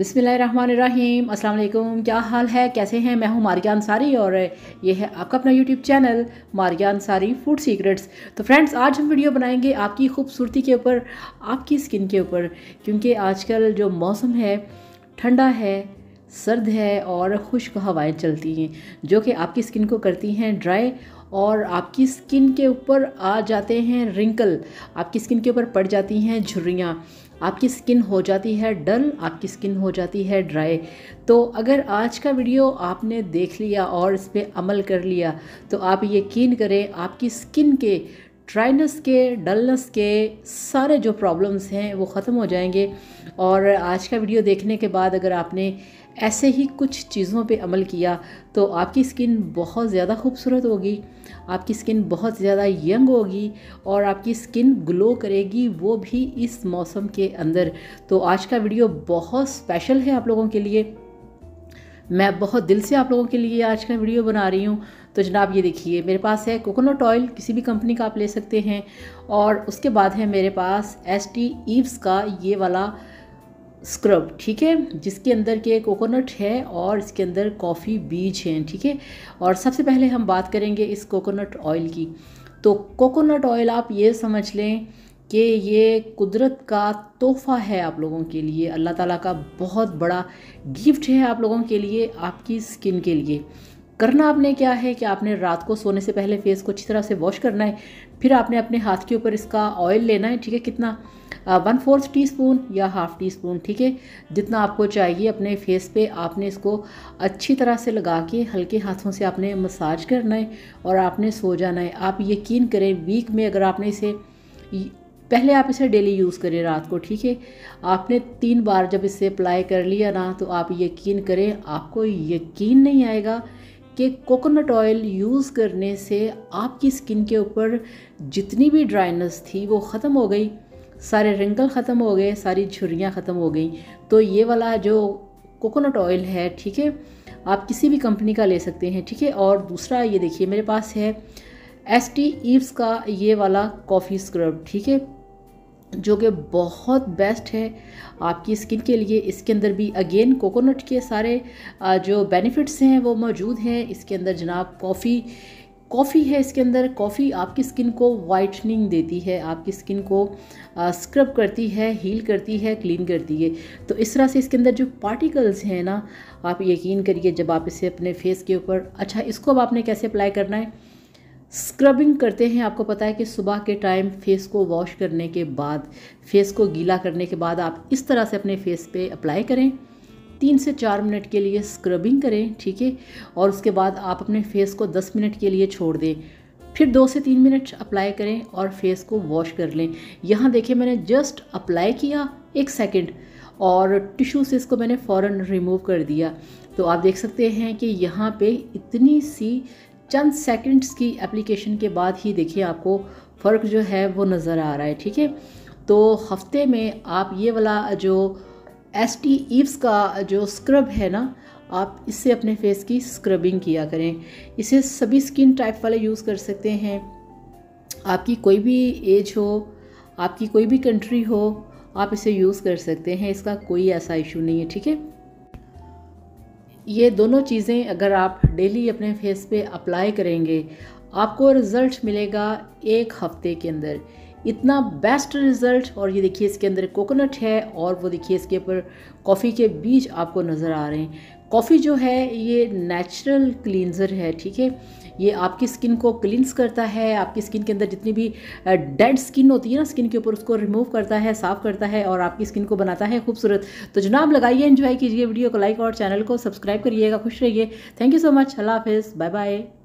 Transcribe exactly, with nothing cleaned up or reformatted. बिस्मिल्लाहिर्रहमानिर्रहीम, अस्सलाम वालेकुम। क्या हाल है, कैसे हैं? मैं हूं मारिया अंसारी और ये है आपका अपना YouTube channel Maria Ansari food secrets. तो फ्रेंड्स, आज हम वीडियो बनाएंगे आपकी खूबसूरती के ऊपर, आपकी स्किन के ऊपर, क्योंकि आजकल जो मौसम है ठंडा है, सर्द है और खुश्क हवाएं चलती हैं जो कि आपकी स्किन को करती हैं ड्राई और आपकी स्किन के ऊपर आ जाते हैं रिंकल, आपकी स्किन के ऊपर पड़ जाती हैं झुर्रियाँ, आपकी स्किन हो जाती है डल, आपकी स्किन हो जाती है ड्राई। तो अगर आज का वीडियो आपने देख लिया और इस पर अमल कर लिया तो आप यकीन करें आपकी स्किन के ड्राइनेस के, डलनेस के सारे जो प्रॉब्लम्स हैं वो ख़त्म हो जाएंगे। और आज का वीडियो देखने के बाद अगर आपने ऐसे ही कुछ चीज़ों पे अमल किया तो आपकी स्किन बहुत ज़्यादा खूबसूरत होगी, आपकी स्किन बहुत ज़्यादा यंग होगी और आपकी स्किन ग्लो करेगी, वो भी इस मौसम के अंदर। तो आज का वीडियो बहुत स्पेशल है आप लोगों के लिए, मैं बहुत दिल से आप लोगों के लिए आज का वीडियो बना रही हूँ। तो जनाब ये देखिए, मेरे पास है कोकोनट ऑयल, किसी भी कंपनी का आप ले सकते हैं। और उसके बाद है मेरे पास एस टी ईव्स का ये वाला स्क्रब, ठीक है, जिसके अंदर के कोकोनट है और इसके अंदर कॉफ़ी बीज हैं, ठीक है। और सबसे पहले हम बात करेंगे इस कोकोनट ऑयल की। तो कोकोनट ऑयल आप ये समझ लें कि ये कुदरत का तोहफ़ा है आप लोगों के लिए, अल्लाह ताला का बहुत बड़ा गिफ्ट है आप लोगों के लिए, आपकी स्किन के लिए। करना आपने क्या है कि आपने रात को सोने से पहले फेस को अच्छी तरह से वॉश करना है, फिर आपने अपने हाथ के ऊपर इसका ऑयल लेना है, ठीक है, कितना, वन फोर्थ टी स्पून या हाफ़ टी स्पून, ठीक है, जितना आपको चाहिए। अपने फेस पे आपने इसको अच्छी तरह से लगा के हल्के हाथों से आपने मसाज करना है और आपने सो जाना है। आप यकीन करें, वीक में अगर आपने इसे, पहले आप इसे डेली यूज़ करें रात को, ठीक है। आपने तीन बार जब इसे अप्लाई कर लिया ना तो आप यकीन करें, आपको यकीन नहीं आएगा कि कोकोनट ऑयल यूज़ करने से आपकी स्किन के ऊपर जितनी भी ड्राइनेस थी वो ख़त्म हो गई, सारे रिंकल ख़त्म हो गए, सारी झुर्रियाँ ख़त्म हो गई। तो ये वाला जो कोकोनट ऑयल है, ठीक है, आप किसी भी कंपनी का ले सकते हैं, ठीक है। और दूसरा ये देखिए, मेरे पास है एस टी ईव्स का ये वाला कॉफ़ी स्क्रब, ठीक है, जो कि बहुत बेस्ट है आपकी स्किन के लिए। इसके अंदर भी अगेन कोकोनट के सारे जो बेनिफिट्स हैं वो मौजूद हैं। इसके अंदर जनाब कॉफ़ी कॉफ़ी है, इसके अंदर कॉफ़ी आपकी स्किन को वाइटनिंग देती है, आपकी स्किन को स्क्रब करती है, हील करती है, क्लीन करती है। तो इस तरह से इसके अंदर जो पार्टिकल्स हैं ना, आप यकीन करिए जब आप इसे अपने फेस के ऊपर, अच्छा इसको अब आपने कैसे अप्लाई करना है, स्क्रबिंग करते हैं। आपको पता है कि सुबह के टाइम फेस को वॉश करने के बाद, फेस को गीला करने के बाद आप इस तरह से अपने फेस पे अप्लाई करें, तीन से चार मिनट के लिए स्क्रबिंग करें, ठीक है। और उसके बाद आप अपने फेस को दस मिनट के लिए छोड़ दें, फिर दो से तीन मिनट अप्लाई करें और फेस को वॉश कर लें। यहाँ देखिए, मैंने जस्ट अप्लाई किया एक सेकंड और टिश्यू से इसको मैंने फ़ौरन रिमूव कर दिया। तो आप देख सकते हैं कि यहाँ पे इतनी सी चंद सेकंड्स की एप्लीकेशन के बाद ही देखिए आपको फ़र्क जो है वो नज़र आ रहा है, ठीक है। तो हफ्ते में आप ये वाला जो एस टी ईव्स का जो स्क्रब है ना, आप इससे अपने फेस की स्क्रबिंग किया करें। इसे सभी स्किन टाइप वाले यूज़ कर सकते हैं, आपकी कोई भी एज हो, आपकी कोई भी कंट्री हो, आप इसे यूज़ कर सकते हैं, इसका कोई ऐसा इशू नहीं है, ठीक है। ये दोनों चीज़ें अगर आप डेली अपने फेस पे अप्लाई करेंगे आपको रिज़ल्ट मिलेगा एक हफ़्ते के अंदर, इतना बेस्ट रिज़ल्ट। और ये देखिए, इसके अंदर कोकोनट है और वो देखिए इसके ऊपर कॉफ़ी के बीज आपको नज़र आ रहे हैं। कॉफ़ी जो है ये नेचुरल क्लींजर है, ठीक है, ये आपकी स्किन को क्लींस करता है, आपकी स्किन के अंदर जितनी भी डेड स्किन होती है ना स्किन के ऊपर, उसको रिमूव करता है, साफ़ करता है और आपकी स्किन को बनाता है खूबसूरत। तो जनाब लगाइए, एंजॉय कीजिए वीडियो को, लाइक और चैनल को सब्सक्राइब करिएगा। खुश रहिए, थैंक यू सो मच, अल्लाह हाफिज़, बाय बाय।